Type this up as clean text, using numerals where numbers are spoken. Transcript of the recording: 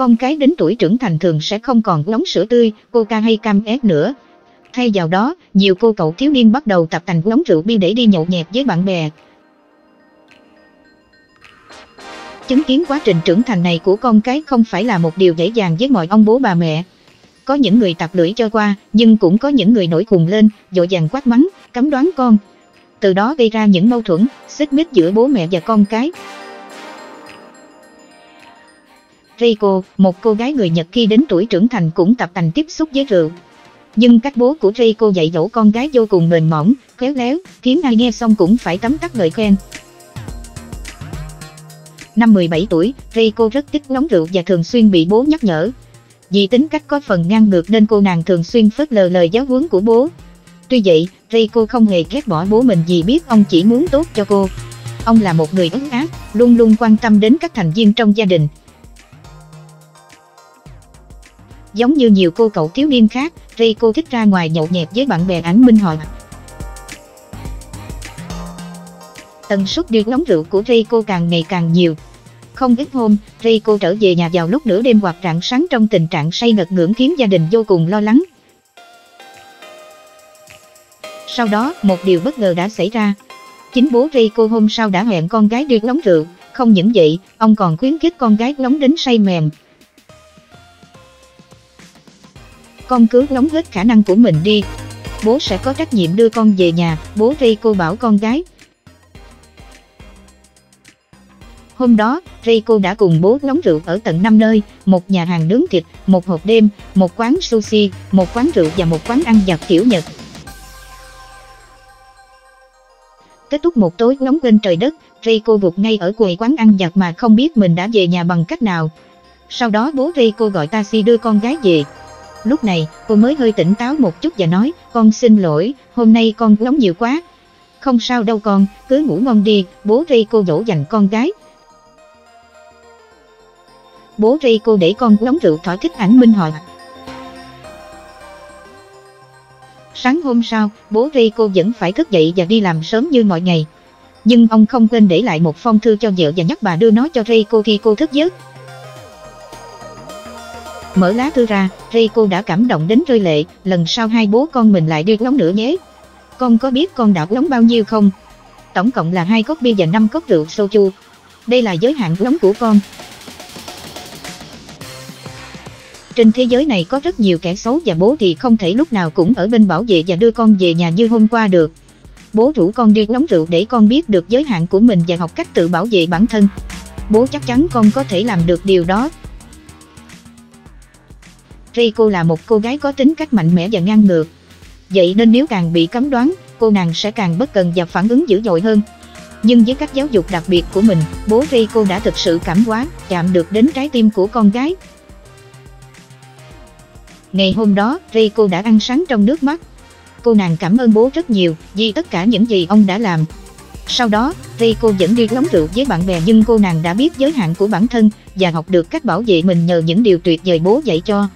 Con cái đến tuổi trưởng thành thường sẽ không còn uống sữa tươi, coca hay cam ép nữa. Thay vào đó, nhiều cô cậu thiếu niên bắt đầu tập tành uống rượu bia để đi nhậu nhẹt với bạn bè. Chứng kiến quá trình trưởng thành này của con cái không phải là một điều dễ dàng với mọi ông bố bà mẹ. Có những người tạp lưỡi cho qua, nhưng cũng có những người nổi khùng lên, vội vàng quát mắng, cấm đoán con. Từ đó gây ra những mâu thuẫn, xích mích giữa bố mẹ và con cái. Reiko, một cô gái người Nhật khi đến tuổi trưởng thành cũng tập tành tiếp xúc với rượu. Nhưng cách bố của Reiko dạy dỗ con gái vô cùng mềm mỏng, khéo léo, khiến ai nghe xong cũng phải tấm tắc ngợi khen. Năm 17 tuổi, Reiko rất thích uống rượu và thường xuyên bị bố nhắc nhở. Vì tính cách có phần ngang ngược nên cô nàng thường xuyên phớt lờ lời giáo huấn của bố. Tuy vậy, Reiko không hề ghét bỏ bố mình vì biết ông chỉ muốn tốt cho cô. Ông là một người ấm áp, luôn luôn quan tâm đến các thành viên trong gia đình. Giống như nhiều cô cậu thiếu niên khác, Reiko thích ra ngoài nhậu nhẹt với bạn bè ảnh minh họ. Tần suất đi uống rượu của Reiko càng ngày càng nhiều. Không ít hôm, Reiko trở về nhà vào lúc nửa đêm hoặc rạng sáng trong tình trạng say ngật ngưỡng khiến gia đình vô cùng lo lắng. Sau đó, một điều bất ngờ đã xảy ra. Chính bố Reiko hôm sau đã hẹn con gái đi uống rượu, không những vậy, ông còn khuyến khích con gái uống đến say mềm. Con cứ uống hết khả năng của mình đi, bố sẽ có trách nhiệm đưa con về nhà, bố Reiko bảo con gái. Hôm đó, Reiko đã cùng bố uống rượu ở tận 5 nơi, một nhà hàng nướng thịt, một hộp đêm, một quán sushi, một quán rượu và một quán ăn vặt kiểu Nhật. Kết thúc một tối uống quên trời đất, Reiko vụt ngay ở quầy quán ăn vặt mà không biết mình đã về nhà bằng cách nào. Sau đó bố Reiko gọi taxi đưa con gái về. Lúc này, cô mới hơi tỉnh táo một chút và nói, con xin lỗi, hôm nay con uống nhiều quá. Không sao đâu con, cứ ngủ ngon đi, bố Reiko dỗ dành con gái. Bố Reiko để con uống rượu thỏa thích ảnh minh họa. Sáng hôm sau, bố Reiko vẫn phải thức dậy và đi làm sớm như mọi ngày. Nhưng ông không quên để lại một phong thư cho vợ và nhắc bà đưa nó cho Reiko khi cô thức giấc. Mở lá thư ra, Reiko đã cảm động đến rơi lệ, lần sau hai bố con mình lại đi uống nữa nhé. Con có biết con đã uống bao nhiêu không? Tổng cộng là 2 cốc bia và 5 cốc rượu soju. Đây là giới hạn uống của con. Trên thế giới này có rất nhiều kẻ xấu và bố thì không thể lúc nào cũng ở bên bảo vệ và đưa con về nhà như hôm qua được. Bố rủ con đi uống rượu để con biết được giới hạn của mình và học cách tự bảo vệ bản thân. Bố chắc chắn con có thể làm được điều đó. Reiko là một cô gái có tính cách mạnh mẽ và ngang ngược. Vậy nên nếu càng bị cấm đoán, cô nàng sẽ càng bất cần và phản ứng dữ dội hơn. Nhưng với cách giáo dục đặc biệt của mình, bố Reiko đã thực sự cảm hóa, chạm được đến trái tim của con gái. Ngày hôm đó, Reiko đã ăn sáng trong nước mắt. Cô nàng cảm ơn bố rất nhiều vì tất cả những gì ông đã làm. Sau đó, Reiko vẫn đi uống rượu với bạn bè nhưng cô nàng đã biết giới hạn của bản thân và học được cách bảo vệ mình nhờ những điều tuyệt vời bố dạy cho.